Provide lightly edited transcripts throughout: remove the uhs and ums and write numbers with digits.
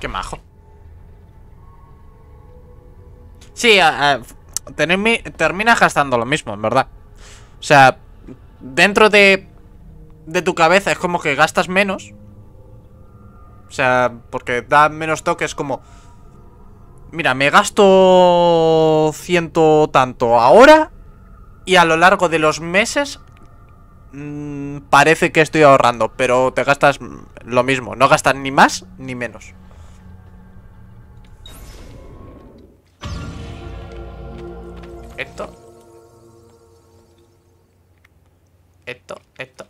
Qué majo. Sí, terminas gastando lo mismo, en verdad. O sea, dentro de tu cabeza es como que gastas menos. O sea, porque da menos toques como... Mira, me gasto ciento tanto ahora y a lo largo de los meses parece que estoy ahorrando, pero te gastas lo mismo, no gastas ni más ni menos.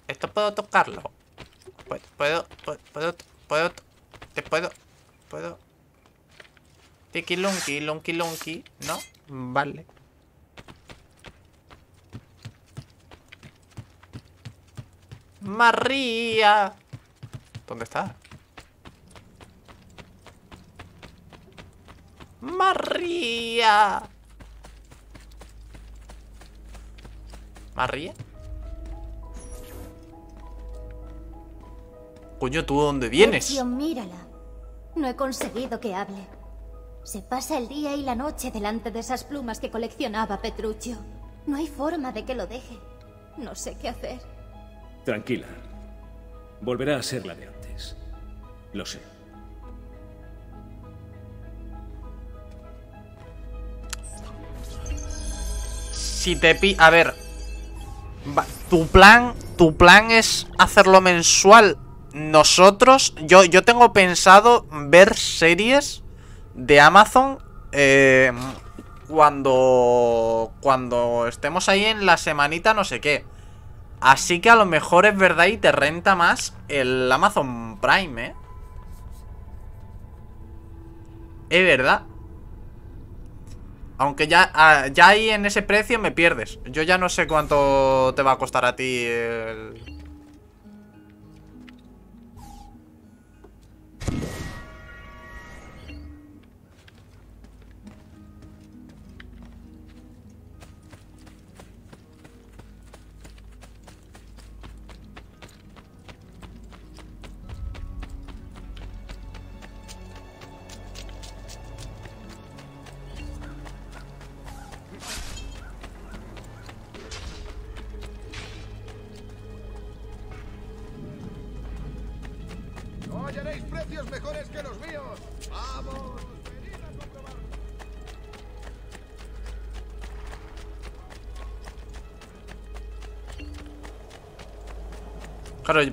Esto puedo tocarlo. Puedo. Tiki lunki, lunki lunki, ¿no? Vale. María. ¿Dónde está? María. ¿María? Coño, ¿tú dónde vienes? Sergio, mírala. No he conseguido que hable. Se pasa el día y la noche delante de esas plumas que coleccionaba Petruccio. No hay forma de que lo deje. No sé qué hacer. Tranquila. Volverá a ser la de antes. Lo sé. Si te pi... A ver. Tu plan es hacerlo mensual. Nosotros... Yo tengo pensado ver series de Amazon cuando estemos ahí en la semanita no sé qué. Así que a lo mejor es verdad y te renta más el Amazon Prime, ¿eh? Es verdad. Aunque ya ahí en ese precio me pierdes. Yo ya no sé cuánto te va a costar a ti el...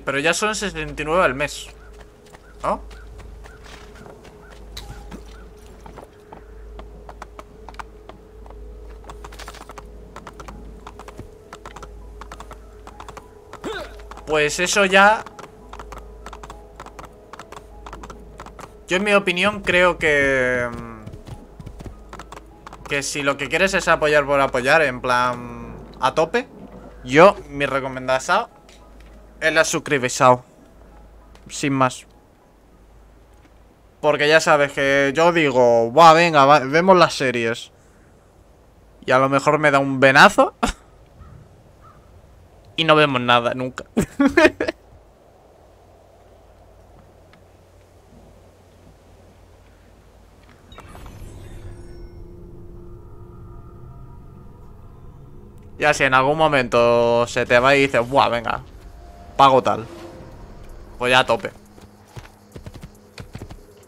Pero ya son 69 al mes, ¿no? Pues eso ya... Yo en mi opinión creo que... Que si lo que quieres es apoyar por apoyar, en plan... A tope. Yo, mi recomendación... Es la suscribesao. Sin más. Porque ya sabes que yo digo, va, venga, va, vemos las series. Y a lo mejor me da un venazo. Y no vemos nada, nunca. Ya si en algún momento se te va y dices, buah, venga. Pago tal. Pues ya a tope.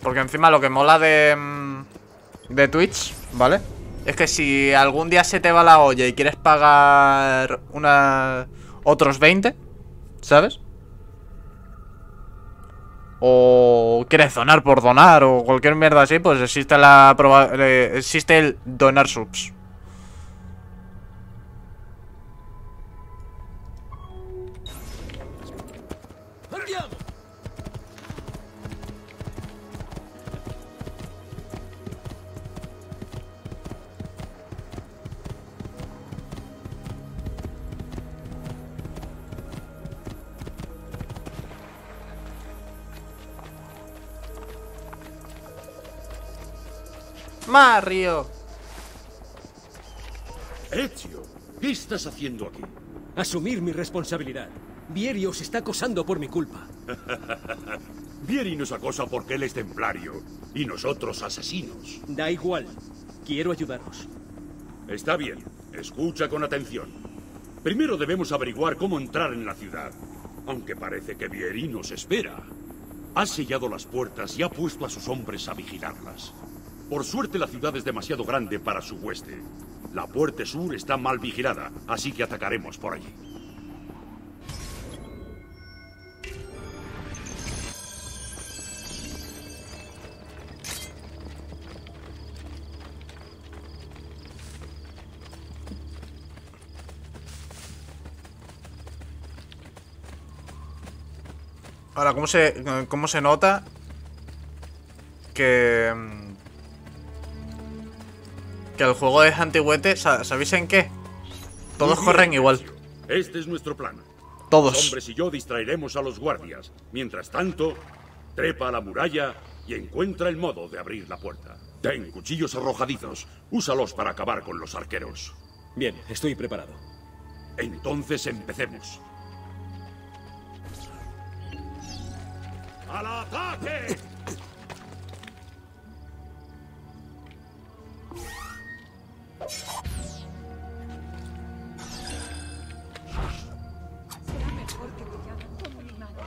Porque encima lo que mola de Twitch, ¿vale? Es que si algún día se te va la olla y quieres pagar otros 20, ¿sabes? O quieres donar por donar o cualquier mierda así, pues existe existe el donar subs. Mario. Ezio, ¿qué estás haciendo aquí? Asumir mi responsabilidad. Vieri os está acosando por mi culpa. Vieri nos acosa porque él es templario y nosotros asesinos. Da igual. Quiero ayudarnos. Está bien. Escucha con atención. Primero debemos averiguar cómo entrar en la ciudad, aunque parece que Vieri nos espera. Ha sellado las puertas y ha puesto a sus hombres a vigilarlas. Por suerte la ciudad es demasiado grande para su hueste. La puerta sur está mal vigilada, así que atacaremos por allí. Ahora, ¿cómo se nota que el juego es antigüete? ¿Sabéis en qué? Todos corren igual. Este es nuestro plan. Todos. Los hombres y yo distraeremos a los guardias. Mientras tanto, trepa a la muralla y encuentra el modo de abrir la puerta. Ten cuchillos arrojadizos. Úsalos para acabar con los arqueros. Bien, estoy preparado. Entonces empecemos. ¡Al ataque! Será mejor que te llamen como mi madre.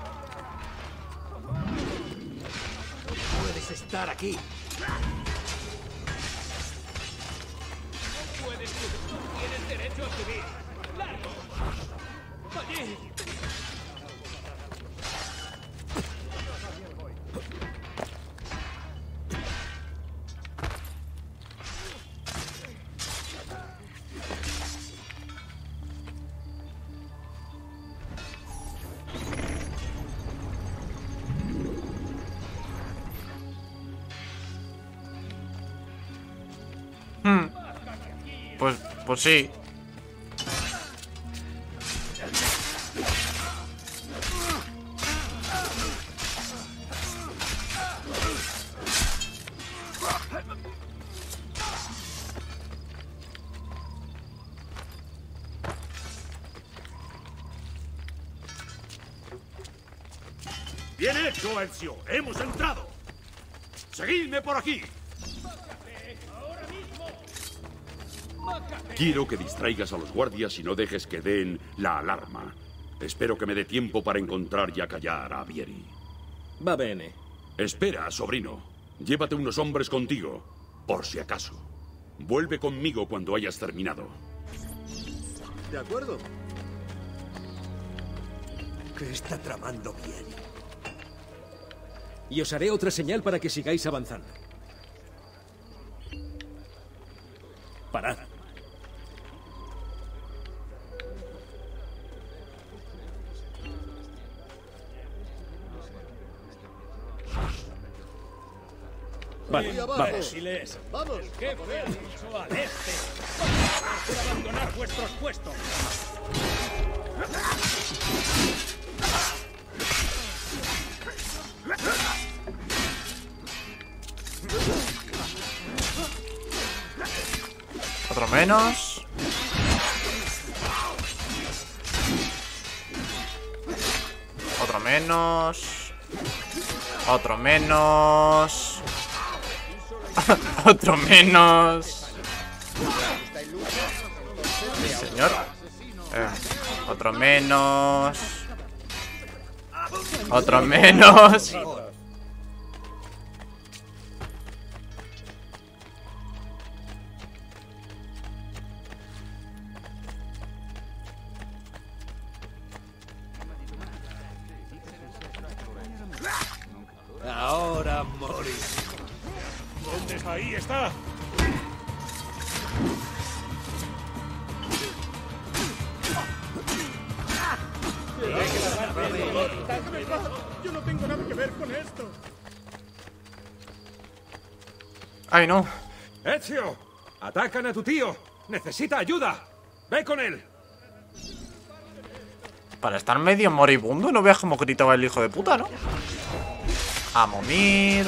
Puedes estar aquí. No puedes, no tienes derecho a vivir. ¡Largo! ¡Allí! Pues sí. Bien hecho, Ezio. Hemos entrado. Seguidme por aquí. Quiero que distraigas a los guardias y no dejes que den la alarma. Espero que me dé tiempo para encontrar y acallar a Vieri. Va bene. Espera, sobrino. Llévate unos hombres contigo, por si acaso. Vuelve conmigo cuando hayas terminado. De acuerdo. ¿Qué está tramando Vieri? Y os haré otra señal para que sigáis avanzando. Parad. Vale, vamos. Vamos. El jefe ha dicho al este. Vamos a abandonar vuestros puestos. Otro menos. Otro menos. Otro menos. Otro menos. Sí, señor. Otro menos. Otro menos. Ahora moriré. Ahí está. Yo no tengo nada que ver con esto. Ay, no. Ezio, atacan a tu tío. Necesita ayuda. Ve con él. Para estar medio moribundo, no veas cómo gritaba el hijo de puta, ¿no? A momir.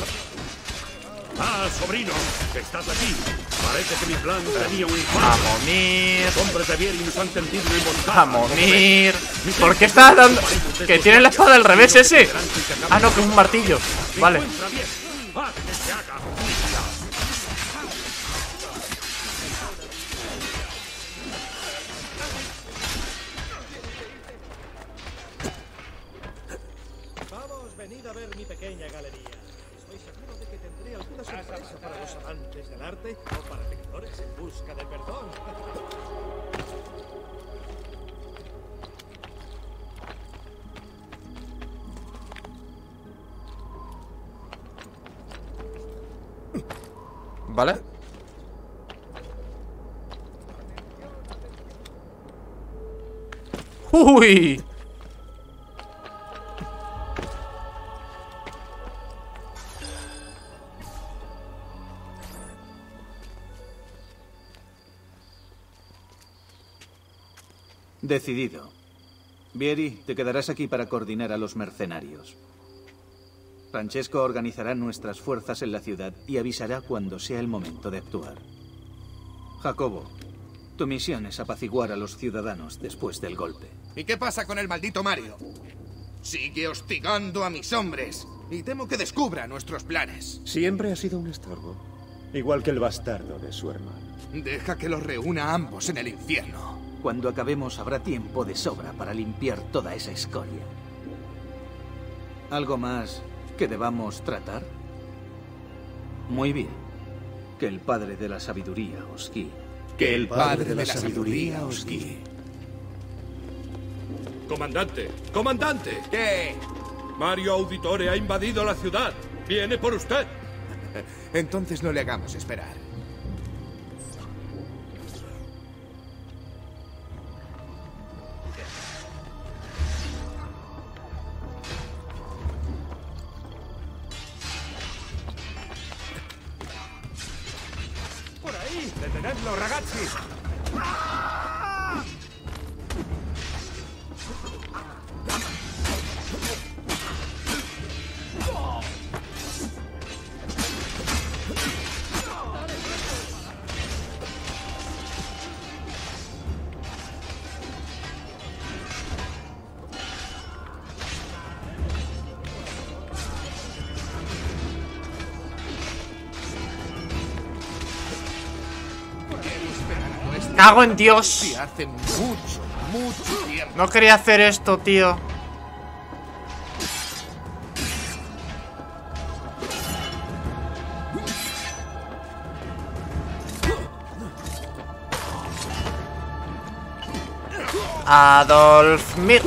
¡Ah, sobrino! ¡Estás aquí! Parece que mi plan tenía un impacto. A morir. Los hombres de Vieri nos han tendido una emboscada. A morir. ¿Por qué estás dando? Que tiene la espada al revés ese. Ah, no, que es un martillo. Vale. Venid a ver mi pequeña galería. Estoy seguro de que tendré alguna sorpresa para los amantes del arte o para lectores en busca de perdón. ¿Vale? ¡Uy! Decidido. Vieri, te quedarás aquí para coordinar a los mercenarios. Francesco organizará nuestras fuerzas en la ciudad y avisará cuando sea el momento de actuar. Jacobo, tu misión es apaciguar a los ciudadanos después del golpe. ¿Y qué pasa con el maldito Mario? Sigue hostigando a mis hombres y temo que descubra nuestros planes. Siempre ha sido un estorbo, igual que el bastardo de su hermano. Deja que los reúna a ambos en el infierno. Cuando acabemos habrá tiempo de sobra para limpiar toda esa escoria. ¿Algo más que debamos tratar? Muy bien. Que el Padre de la Sabiduría os guíe. Que el Padre de la Sabiduría os guíe. ¡Comandante! ¡Comandante! ¿Qué? Mario Auditore ha invadido la ciudad. ¡Viene por usted! Entonces no le hagamos esperar. ¡Detenedlo, ragazzi! ¡Cago en Dios! Hace mucho, mucho tiempo. No quería hacer esto, tío. Adolf, mir.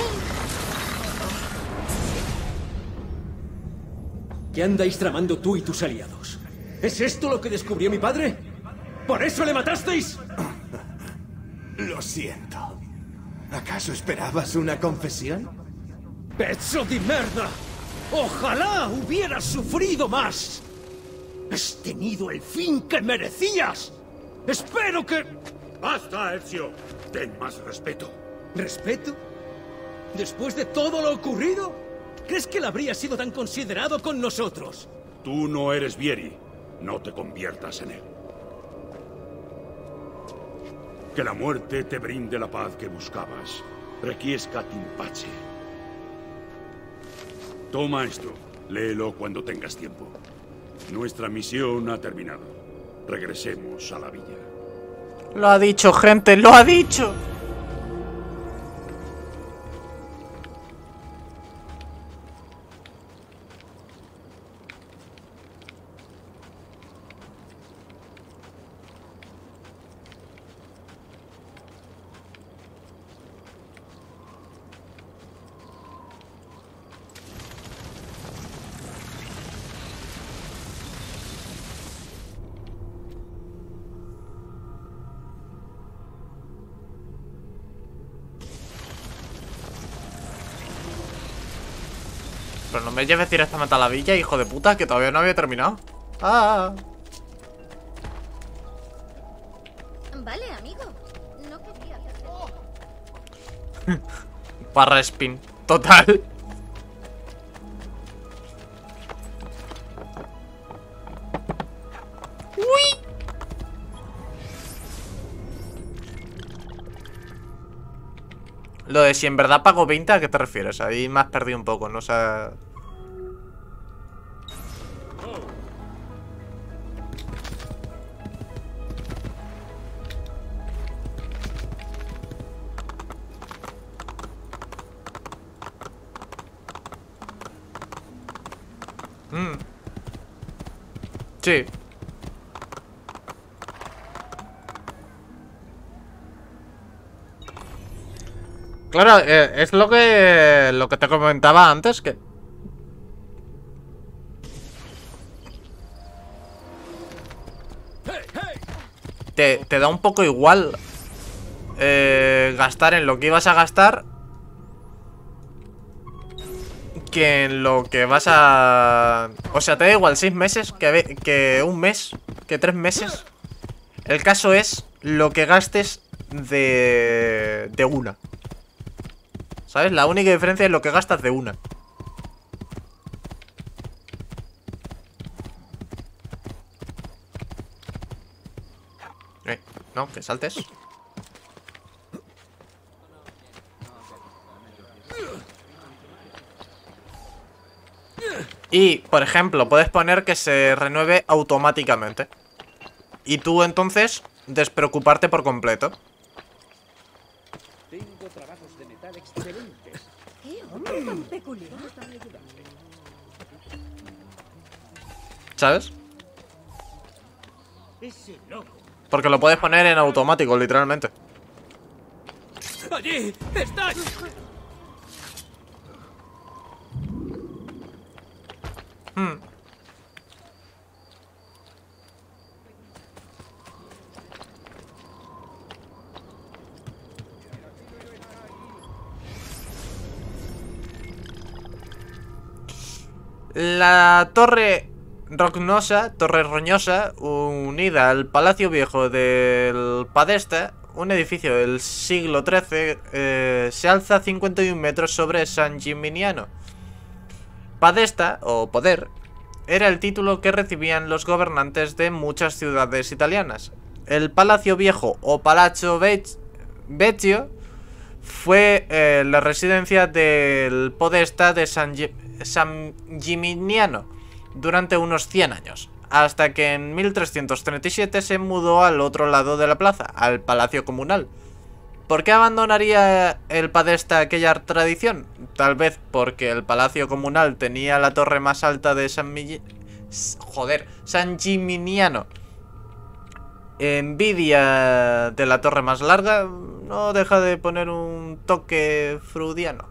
¿Qué andáis tramando tú y tus aliados? ¿Es esto lo que descubrió mi padre? ¿Por eso le matasteis? Lo siento. ¿Acaso esperabas una confesión? ¡Pezzo de mierda! ¡Ojalá hubieras sufrido más! ¡Has tenido el fin que merecías! ¡Espero que...! ¡Basta, Ezio! Ten más respeto. ¿Respeto? ¿Después de todo lo ocurrido? ¿Crees que él habría sido tan considerado con nosotros? Tú no eres Vieri. No te conviertas en él. Que la muerte te brinde la paz que buscabas. Requiescat in pace. Toma esto. Léelo cuando tengas tiempo. Nuestra misión ha terminado. Regresemos a la villa. Lo ha dicho, gente. ¡Lo ha dicho! Pero no me lleves tiras hasta matar la villa, hijo de puta, que todavía no había terminado. Ah. Vale, amigo. No quería hacer... Barra spin. Total. Uy. Lo de si en verdad pago 20, ¿a qué te refieres? Ahí me has perdido un poco, ¿no? O sea... Sí. Claro, es lo que te comentaba antes, que... Te da un poco igual gastar en lo que ibas a gastar que en lo que vas a... O sea, te da igual 6 meses que un mes, que 3 meses. El caso es lo que gastes de una. ¿Sabes? La única diferencia es lo que gastas de una. No, que saltes. Y, por ejemplo, puedes poner que se renueve automáticamente. Y tú, entonces, despreocuparte por completo. Tengo trabajos de metal excelentes. ¡Qué hombre tan peculiar! ¿Sabes? Porque lo puedes poner en automático, literalmente. ¡Allí estás! La torre roñosa, unida al Palacio Viejo del Podestà, un edificio del siglo XIII, se alza 51 metros sobre San Gimignano. Podestà, o poder, era el título que recibían los gobernantes de muchas ciudades italianas. El Palacio Viejo, o Palazzo Vecchio, fue la residencia del Podestà de San Gimignano durante unos 100 años, hasta que en 1337 se mudó al otro lado de la plaza, al Palacio Comunal. ¿Por qué abandonaría el Podestà aquella tradición? Tal vez porque el Palacio Comunal tenía la torre más alta de San Gimignano. Envidia de la torre más larga no deja de poner un toque freudiano.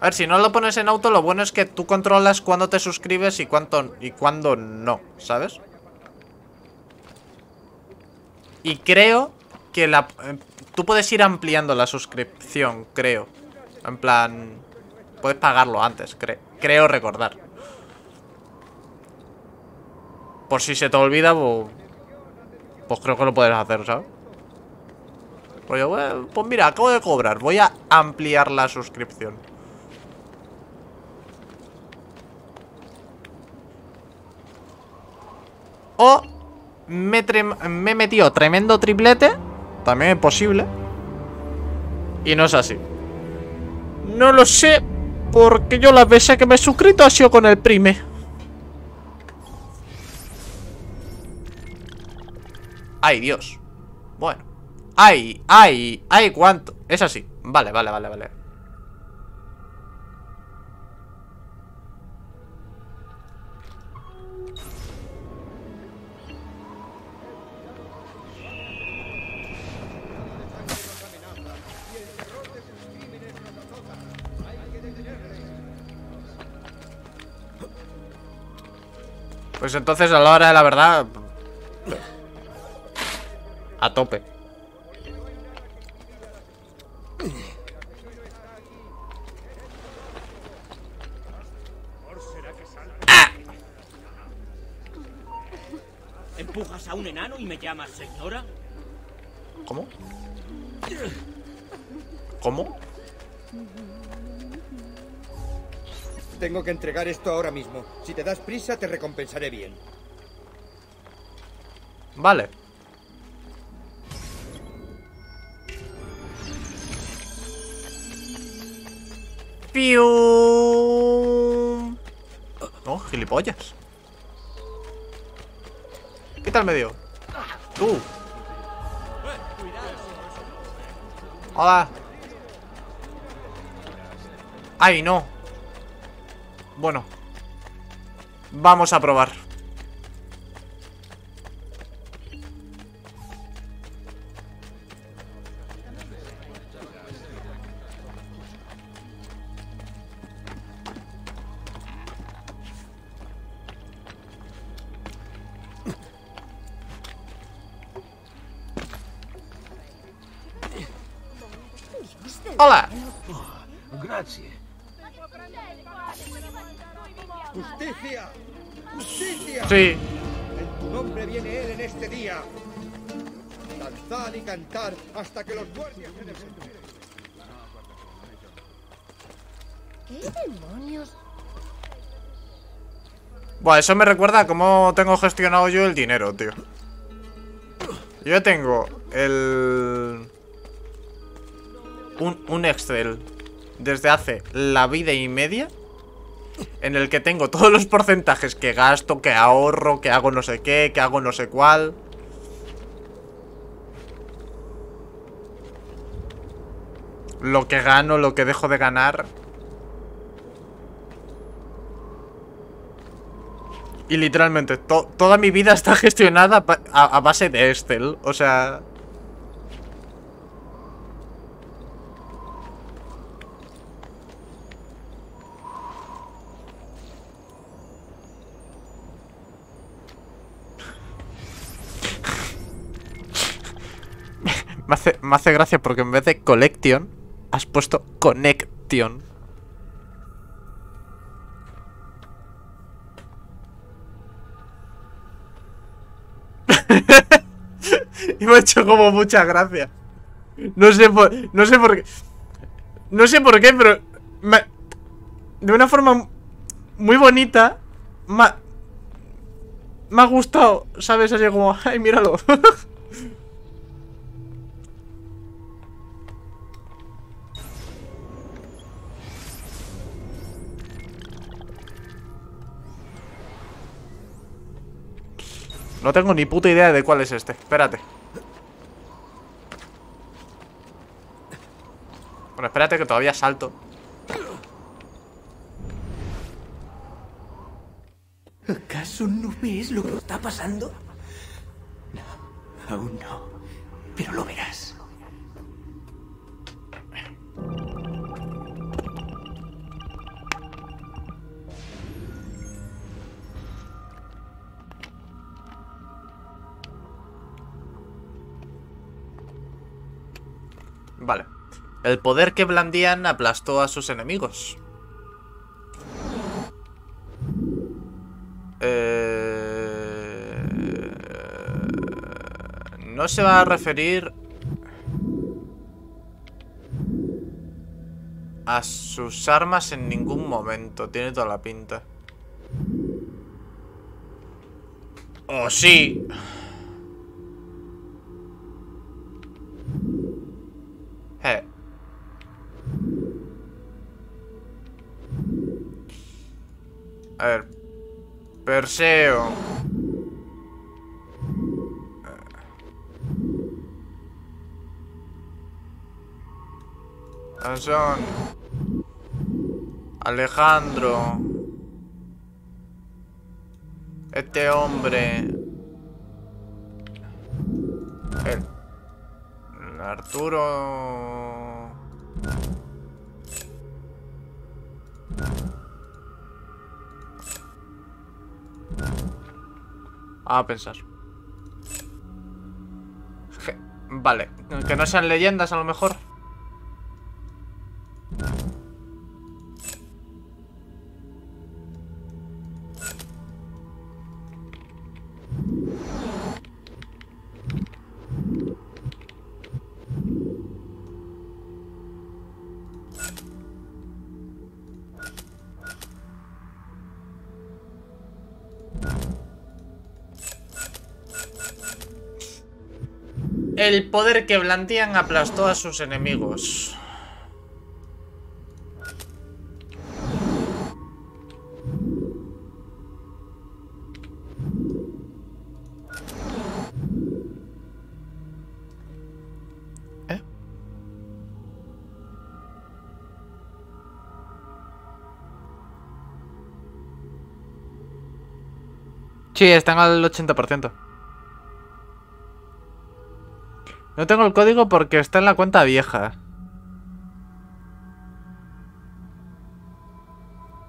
A ver, si no lo pones en auto, lo bueno es que tú controlas cuándo te suscribes y cuándo no, ¿sabes? Y creo que tú puedes ir ampliando la suscripción, creo. En plan, puedes pagarlo antes, creo recordar. Por si se te olvida, pues creo que lo puedes hacer, ¿sabes? Pues mira, acabo de cobrar, voy a ampliar la suscripción. O me he metido tremendo triplete, también es posible. Y no es así. No lo sé, porque yo las veces que me he suscrito ha sido con el prime. ¡Ay, Dios! Bueno. ¡Ay! ¿Cuánto? Es así. Vale. Pues entonces, a la hora de la verdad... A tope. ¡Ah! ¿Empujas a un enano y me llamas señora? ¿Cómo? Tengo que entregar esto ahora mismo. Si te das prisa, te recompensaré bien. Vale. Piu. No, gilipollas. Quita el medio. Tú. Hola. Ay, no. Bueno. Vamos a probar. Hola. Gracias. Justicia. Justicia. Sí. En tu nombre viene él en este día. Danzar y cantar hasta que los guardias se defiendan. ¿Qué demonios? Buah, eso me recuerda a cómo tengo gestionado yo el dinero, tío. Yo tengo el... Un Excel desde hace la vida y media en el que tengo todos los porcentajes que gasto, que ahorro, que hago no sé qué, que hago no sé cuál. Lo que gano, lo que dejo de ganar. Y literalmente toda mi vida está gestionada a base de Excel. O sea... Me hace gracia porque en vez de collection has puesto connection. Y me ha hecho como mucha gracia. No sé por qué. No sé por qué, pero de una forma muy bonita me ha gustado, ¿sabes? Así como, ay, míralo. No tengo ni puta idea de cuál es este. Espérate. Bueno, espérate que todavía salto. ¿Acaso no ves lo que está pasando? No, aún no. Pero lo verás. Vale. El poder que blandían aplastó a sus enemigos. No se va a referir a sus armas en ningún momento. Tiene toda la pinta. ¡Oh, sí! A ver, Perseo. Sansón. Alejandro. Este hombre. El Arturo. A pensar. Vale, que no sean leyendas a lo mejor. El poder que blandían aplastó a sus enemigos. Sí, están al 80%. No tengo el código porque está en la cuenta vieja.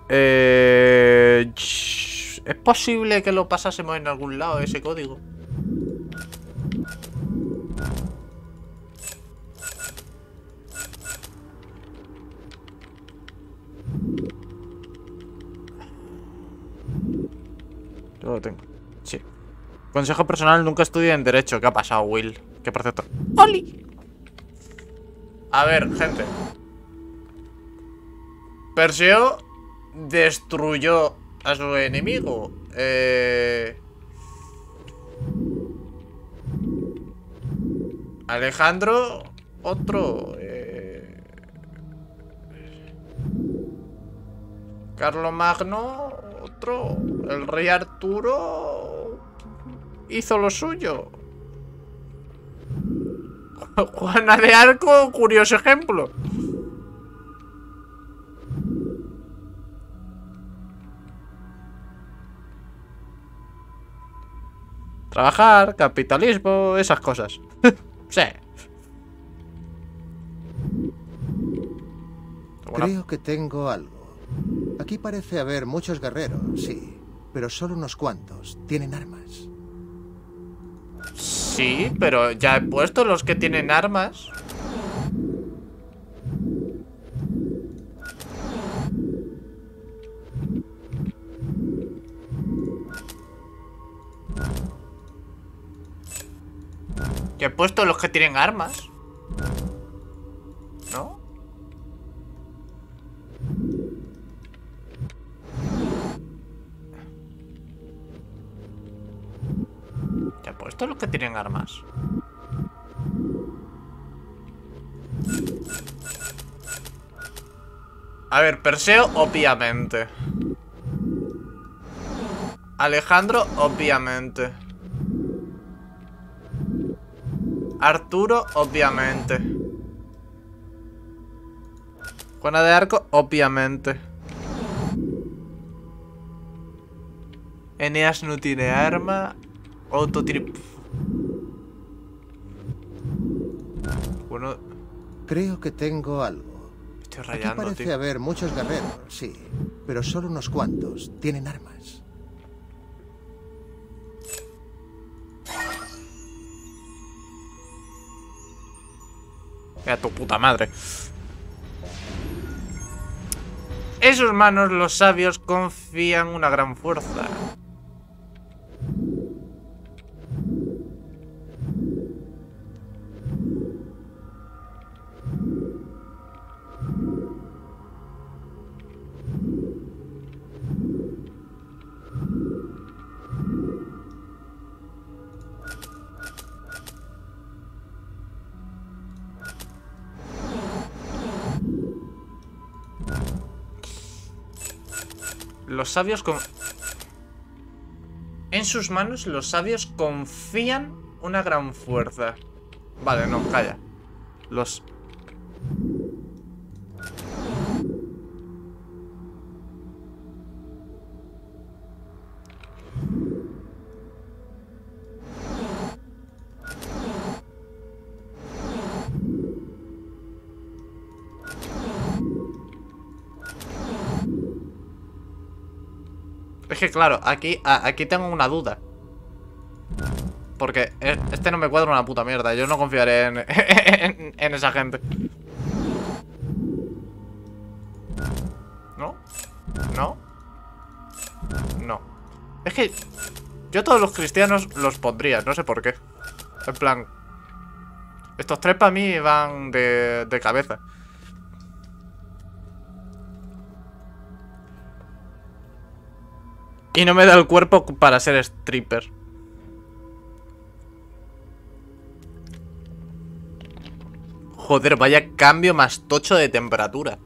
¿Es posible que lo pasásemos en algún lado ese código? Yo lo tengo. Sí. Consejo personal, nunca estudié en derecho. ¿Qué ha pasado, Will? Que por cierto. ¡Oli! A ver, gente. Perseo destruyó a su enemigo. Alejandro, otro. Carlo Magno, otro. El rey Arturo hizo lo suyo. Juana de Arco, curioso ejemplo. Trabajar, capitalismo, esas cosas. Sí. Creo que tengo algo. Aquí parece haber muchos guerreros, sí. Pero solo unos cuantos tienen armas. Sí, pero ya he puesto los que tienen armas. He puesto los que tienen armas, ¿no? He puesto los que tienen armas. A ver, Perseo, obviamente. Alejandro, obviamente. Arturo, obviamente. Juana de Arco, obviamente. Eneas no tiene arma. Autotrip. Bueno. Creo que tengo algo. Estoy rayando. Aquí parece haber muchos guerreros, sí. Pero solo unos cuantos tienen armas. A tu puta madre. En sus manos los sabios confían una gran fuerza. Los sabios con... En sus manos los sabios confían una gran fuerza. Vale, no, calla. Los... Es que claro, aquí tengo una duda. Porque este no me cuadra una puta mierda. Yo no confiaré en esa gente. ¿No? ¿No? No. Es que yo todos los cristianos los pondría, no sé por qué. En plan, estos tres para mí van de cabeza. Y no me da el cuerpo para ser stripper. Joder, vaya cambio más tocho de temperatura.